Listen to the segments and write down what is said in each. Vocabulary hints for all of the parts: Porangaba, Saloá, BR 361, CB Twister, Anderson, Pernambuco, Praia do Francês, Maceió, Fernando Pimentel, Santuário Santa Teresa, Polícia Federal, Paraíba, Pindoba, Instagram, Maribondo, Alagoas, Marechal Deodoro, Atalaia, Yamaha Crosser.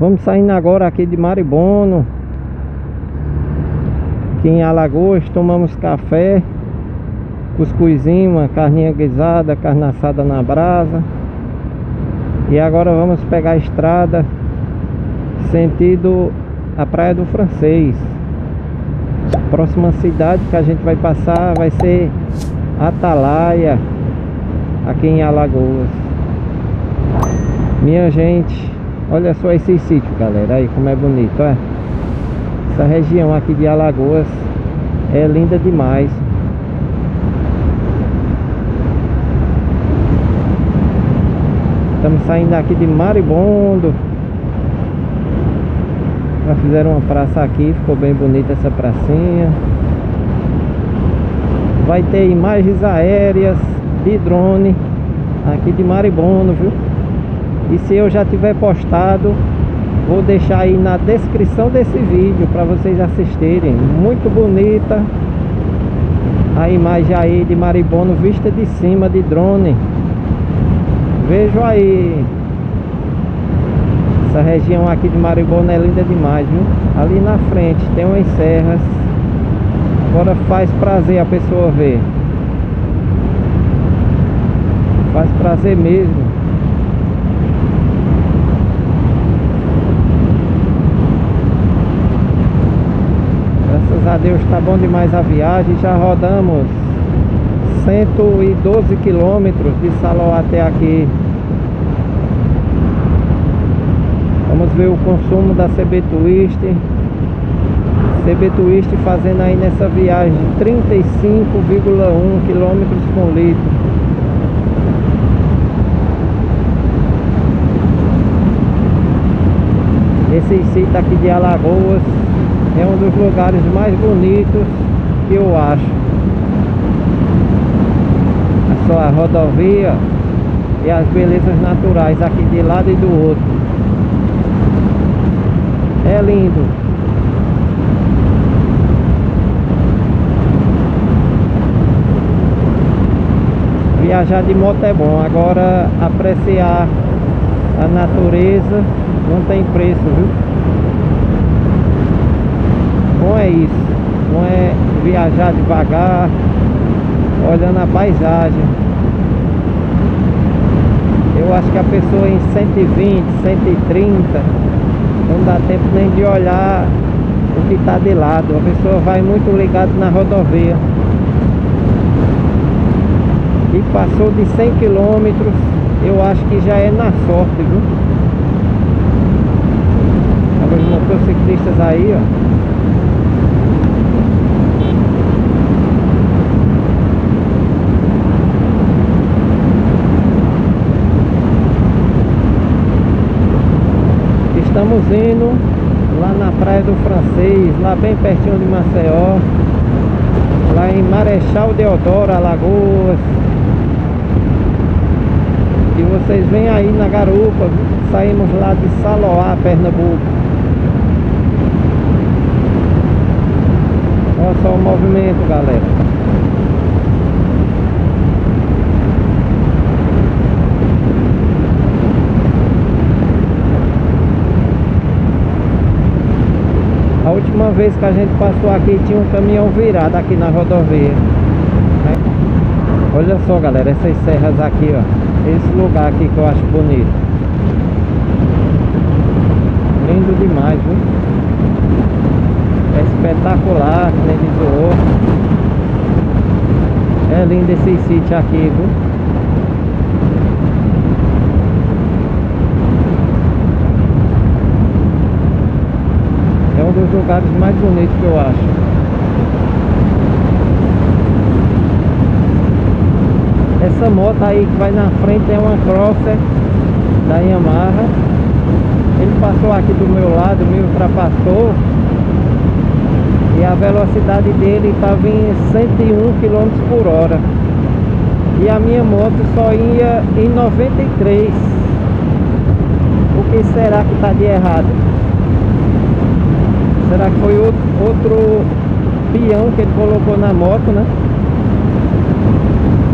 Vamos saindo agora aqui de Maribondo, aqui em Alagoas. Tomamos café, cuscuzinho, uma carninha guisada, carne assada na brasa. E agora vamos pegar a estrada sentido a Praia do Francês. A próxima cidade que a gente vai passar vai ser Atalaia, aqui em Alagoas. Minha gente, olha só esse sítio, galera, aí como é bonito, olha. Essa região aqui de Alagoas é linda demais. Estamos saindo aqui de Maribondo. Já fizeram uma praça aqui, ficou bem bonita essa pracinha. Vai ter imagens aéreas de drone aqui de Maribondo, viu? E se eu já tiver postado, vou deixar aí na descrição desse vídeo para vocês assistirem. Muito bonita a imagem aí de Maribondo vista de cima de drone. Vejam aí. Essa região aqui de Maribondo é linda demais, viu? Ali na frente tem umas serras. Agora faz prazer a pessoa ver. Faz prazer mesmo. Graças a Deus tá bom demais a viagem. Já rodamos 112 quilômetros de Saloá até aqui. Vamos ver o consumo da CB Twister. CB Twister fazendo aí nessa viagem 35,1 km por litro. Esse sítio aqui de Alagoas é um dos lugares mais bonitos que eu acho. Só a rodovia e as belezas naturais aqui de lado e do outro. É lindo. Viajar de moto é bom, agora apreciar a natureza não tem preço, viu? Bom é isso, bom é viajar devagar, olhando a paisagem. Eu acho que a pessoa em 120, 130 não dá tempo nem de olhar o que está de lado. A pessoa vai muito ligada na rodovia e passou de 100 km, eu acho que já é na sorte, viu? Os motociclistas aí, ó, estamos indo lá na Praia do Francês, lá bem pertinho de Maceió, lá em Marechal Deodoro, Alagoas. E vocês vêm aí na garupa. Saímos lá de Saloá, Pernambuco. Olha só o movimento, galera. A última vez que a gente passou aqui tinha um caminhão virado aqui na rodovia, né? Olha só, galera, essas serras aqui, ó. Esse lugar aqui que eu acho bonito. Lindo demais, viu? É espetacular, que nem diz o outro. É lindo esse sítio aqui, viu? Dos lugares mais bonitos que eu acho. Essa moto aí que vai na frente é uma Crosser da Yamaha. Ele passou aqui do meu lado, me ultrapassou, e a velocidade dele estava em 101 km por hora, e a minha moto só ia em 93. O que será que está de errado? Será que foi outro peão que ele colocou na moto, né?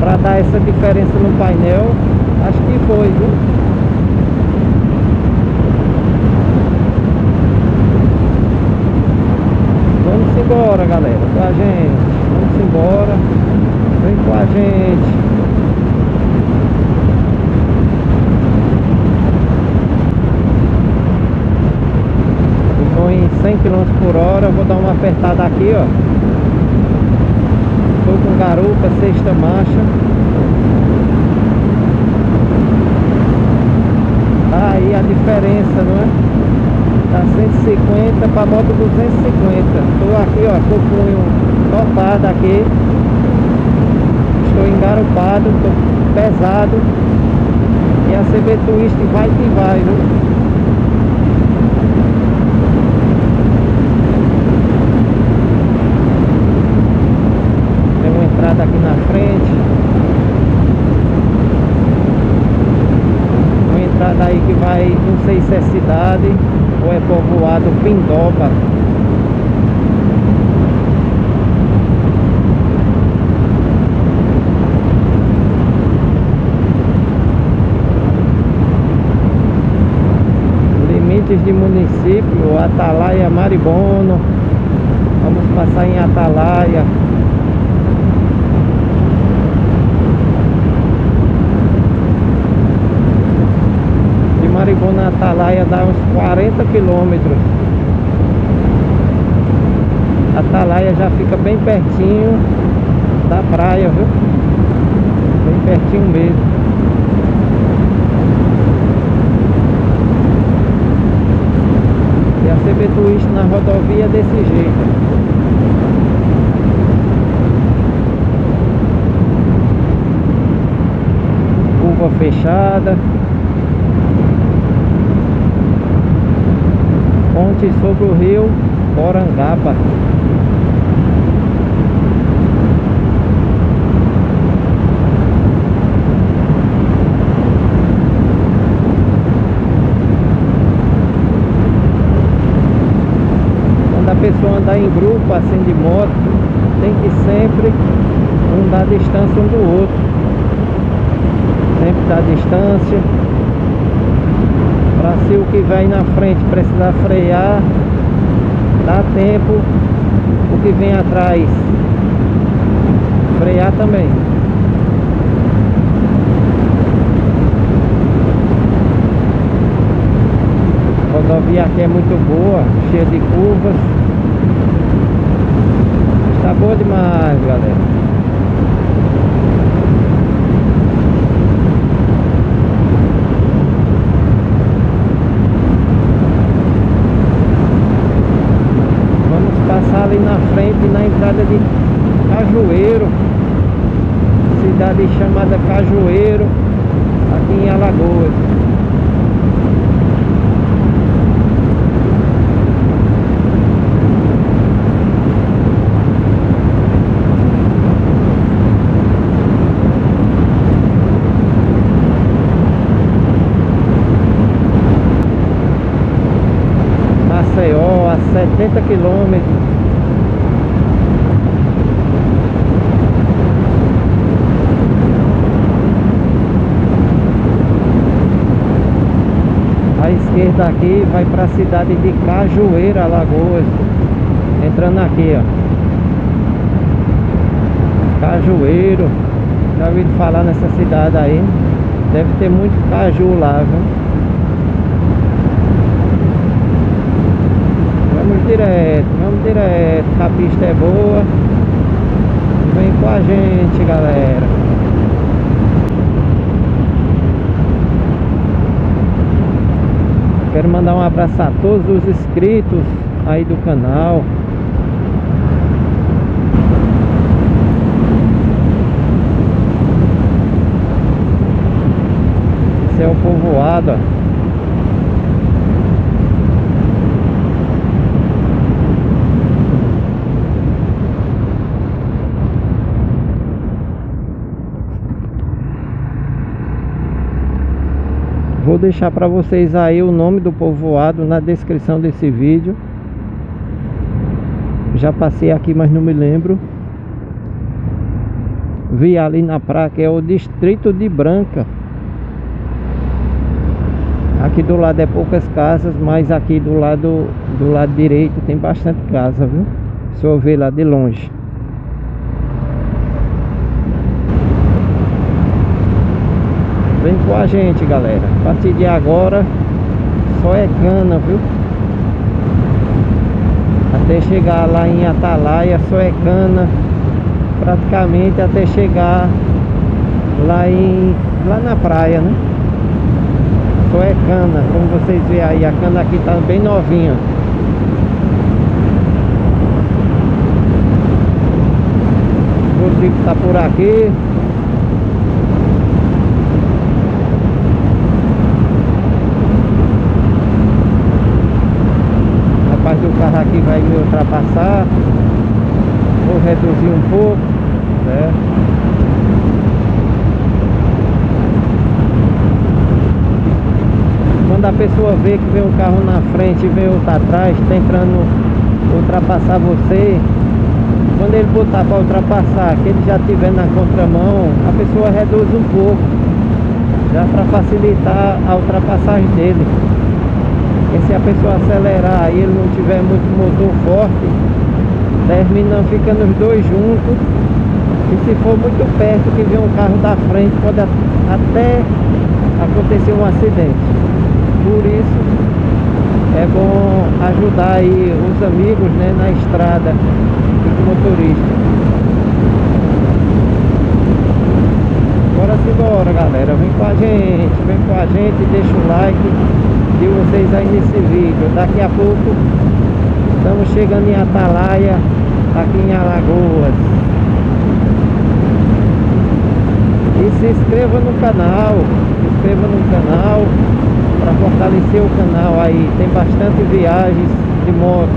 Para dar essa diferença no painel. Acho que foi, viu? a galera. Tá, gente? Vamos embora. Vem com a gente. Estou em 100 km/h. Vou dar uma apertada aqui, ó. Estou com garupa, 6ª marcha. Tá aí a diferença, não é? Tá 150 para moto 250. Estou aqui, ó, tô com o topado aqui. Estou engarupado, estou pesado. E a CB Twister vai que vai, viu? Tem uma entrada aqui na frente. Uma entrada aí que vai, não sei se é cidade ou é povoado Pindoba. Limites de município: Atalaia, Maribondo. Vamos passar em Atalaia. Maribondo na Atalaia dá uns 40 km. A Atalaia já fica bem pertinho da praia, viu? Bem pertinho mesmo. E a CB Twister na rodovia desse jeito. Curva fechada. Ponte sobre o rio Porangaba. Quando a pessoa andar em grupo assim de moto, tem que sempre um dar distância um do outro. Sempre dar distância. Se o que vai na frente precisar frear, dá tempo. O que vem atrás frear também. A rodovia aqui é muito boa, cheia de curvas. Está boa demais, galera. Na frente, na entrada de Cajueiro, cidade chamada Cajueiro, aqui em Alagoas. Maceió, a 70 km. Daqui vai para a cidade de Cajueiro, Alagoas. Entrando aqui, ó, Cajueiro. Já ouvi falar nessa cidade aí. Deve ter muito caju lá, viu? Vamos direto, vamos direto. A pista é boa. Vem com a gente, galera. Quero mandar um abraço a todos os inscritos aí do canal. Esse é o povoado, ó. Vou deixar para vocês aí o nome do povoado na descrição desse vídeo. Já passei aqui, mas não me lembro. Vi ali na placa, é o distrito de Branca. Aqui do lado é poucas casas, mas aqui do lado direito tem bastante casa, viu? Só vê lá de longe. Vem com a gente, galera. A partir de agora só é cana, viu? Até chegar lá em Atalaia só é cana, praticamente, até chegar lá na praia, né? Só é cana, como vocês veem aí. A cana aqui tá bem novinha. O Rodrigo tá por aqui. O rapaz do carro aqui vai me ultrapassar. Vou reduzir um pouco, né? Quando a pessoa vê que vem um carro na frente e vem outro atrás, tentando ultrapassar você, quando ele botar para ultrapassar, que ele já estiver na contramão, a pessoa reduz um pouco, já para facilitar a ultrapassagem dele. E se a pessoa acelerar e ele não tiver muito motor forte, termina ficando os dois juntos. E se for muito perto que vem um carro da frente, pode até acontecer um acidente. Por isso é bom ajudar aí os amigos, né, na estrada, os motoristas. Bora se bora, galera, vem com a gente, vem com a gente, deixa o like de vocês aí nesse vídeo. Daqui a pouco estamos chegando em Atalaia, aqui em Alagoas. E se inscreva no canal, se inscreva no canal para fortalecer o canal aí. Tem bastante viagens de moto.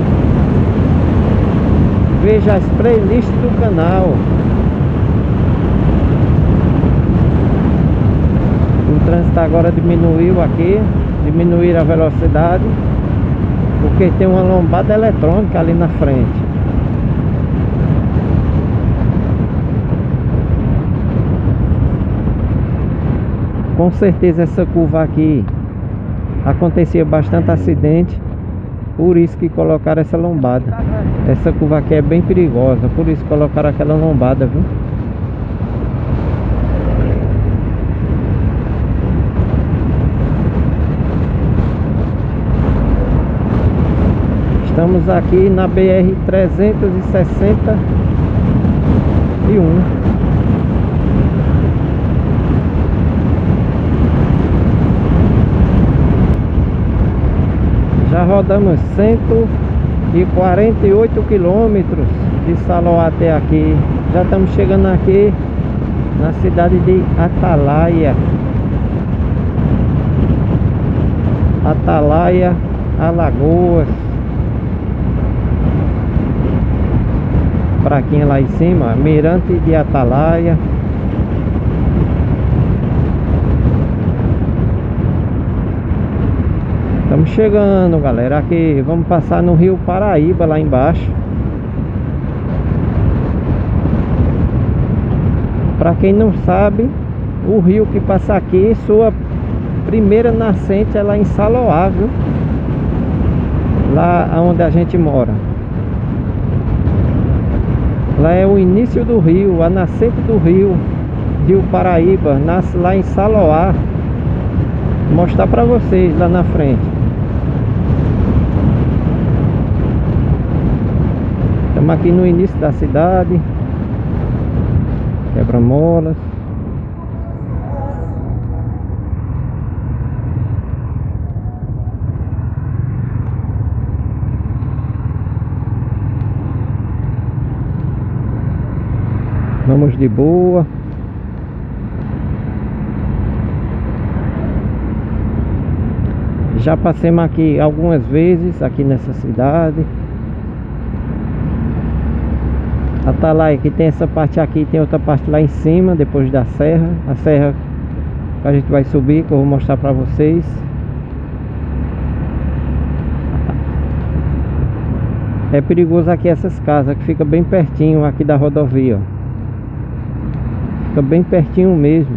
Veja as playlists do canal. O trânsito agora diminuiu aqui, diminuir a velocidade, porque tem uma lombada eletrônica ali na frente. Com certeza essa curva aqui acontecia bastante acidente, por isso que colocaram essa lombada. Essa curva aqui é bem perigosa, por isso colocaram aquela lombada, viu? Estamos aqui na BR 361. Já rodamos 148 quilômetros de Saloá até aqui. Já estamos chegando aqui na cidade de Atalaia. Atalaia, Alagoas. Praquinha lá em cima, Mirante de Atalaia. Estamos chegando, galera, aqui. Vamos passar no rio Paraíba lá embaixo. Para quem não sabe, o rio que passa aqui, sua primeira nascente é lá em Saloá, viu? Lá onde a gente mora. Lá é o início do rio, a nascente do rio Paraíba, nasce lá em Saloá. Vou mostrar para vocês lá na frente. Estamos aqui no início da cidade. Quebra-molas. Vamos de boa. Já passamos aqui algumas vezes aqui nessa cidade. Atalaia, que tem essa parte aqui, tem outra parte lá em cima, depois da serra. A serra que a gente vai subir, que eu vou mostrar pra vocês. É perigoso aqui essas casas, que fica bem pertinho aqui da rodovia. Fica bem pertinho mesmo.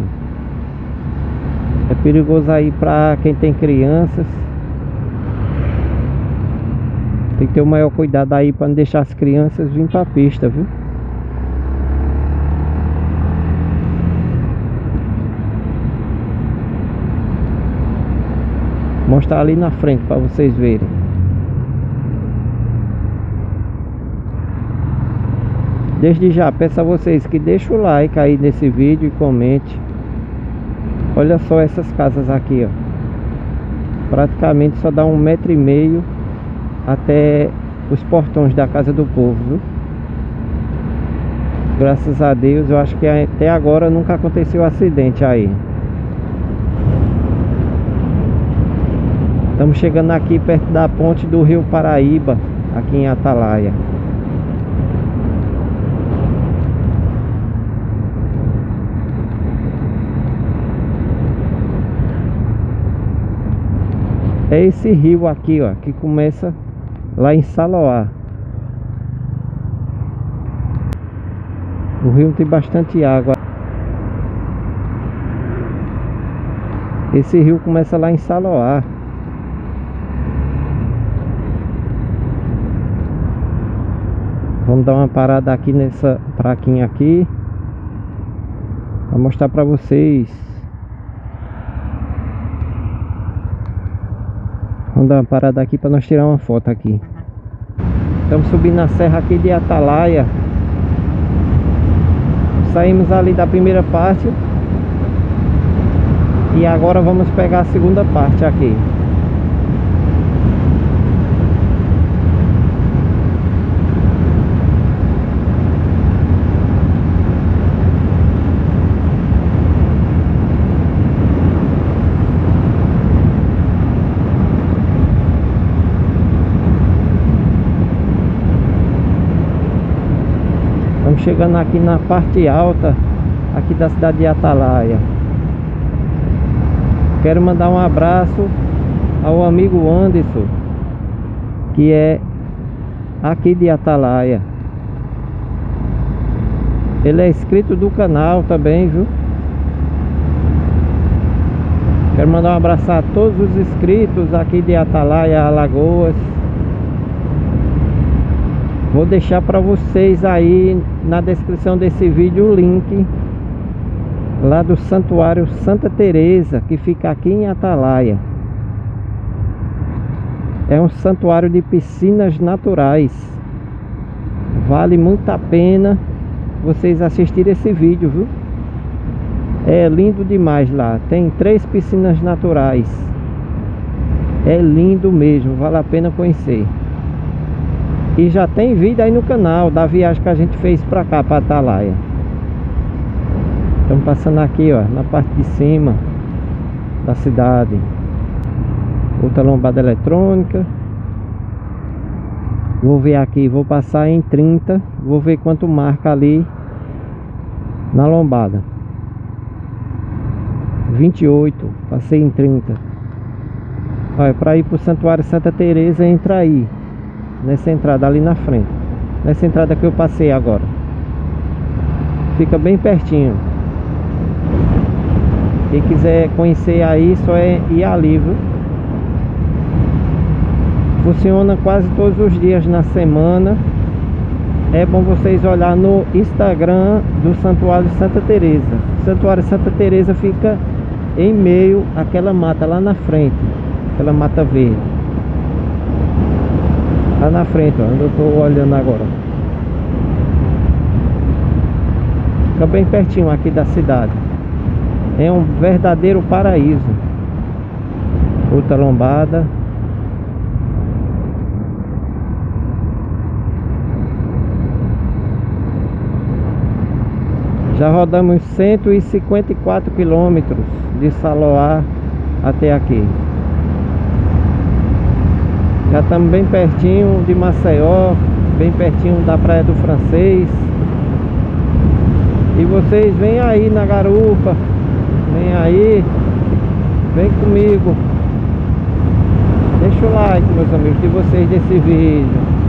É perigoso aí pra quem tem crianças. Tem que ter o maior cuidado aí para não deixar as crianças virem para a pista, viu? Vou mostrar ali na frente para vocês verem. Desde já peço a vocês que deixem o like aí nesse vídeo e comente. Olha só essas casas aqui, ó. Praticamente só dá 1,5 metro até os portões da casa do povo, viu? Graças a Deus, eu acho que até agora nunca aconteceu acidente aí. Estamos chegando aqui perto da ponte do rio Paraíba, aqui em Atalaia. É esse rio aqui, ó, que começa lá em Saloá. O rio tem bastante água. Esse rio começa lá em Saloá. Vamos dar uma parada aqui nessa praquinha aqui. Vou mostrar pra vocês. Vamos dar uma parada aqui para nós tirar uma foto aqui. Estamos subindo a serra aqui de Atalaia. Saímos ali da primeira parte e agora vamos pegar a segunda parte aqui. Chegando aqui na parte alta aqui da cidade de Atalaia. Quero mandar um abraço ao amigo Anderson, que é aqui de Atalaia. Ele é inscrito do canal também, viu? Quero mandar um abraço a todos os inscritos aqui de Atalaia, Alagoas. Vou deixar para vocês aí na descrição desse vídeo o link lá do Santuário Santa Teresa, que fica aqui em Atalaia. É um santuário de piscinas naturais. Vale muito a pena vocês assistirem esse vídeo, viu? É lindo demais lá. Tem 3 piscinas naturais. É lindo mesmo, vale a pena conhecer. E já tem vídeo aí no canal da viagem que a gente fez pra cá, pra Atalaia. Estamos passando aqui, ó, na parte de cima da cidade. Outra lombada eletrônica. Vou ver aqui, vou passar em 30. Vou ver quanto marca ali na lombada. 28, passei em 30. Olha, pra ir pro Santuário Santa Teresa, entra aí nessa entrada ali na frente. Nessa entrada que eu passei agora. Fica bem pertinho. Quem quiser conhecer aí, só é ir ali, viu? Funciona quase todos os dias na semana. É bom vocês olhar no Instagram do Santuário Santa Teresa. O Santuário Santa Teresa fica em meio àquela mata lá na frente. Aquela mata verde. Lá na frente, ó, onde eu tô olhando agora. Fica bem pertinho aqui da cidade. É um verdadeiro paraíso. Outra lombada. Já rodamos 154 quilômetros de Saloá até aqui. Já estamos bem pertinho de Maceió, bem pertinho da Praia do Francês. E vocês vêm aí na garupa, vem aí, vem comigo. Deixa o like, meus amigos, de vocês desse vídeo.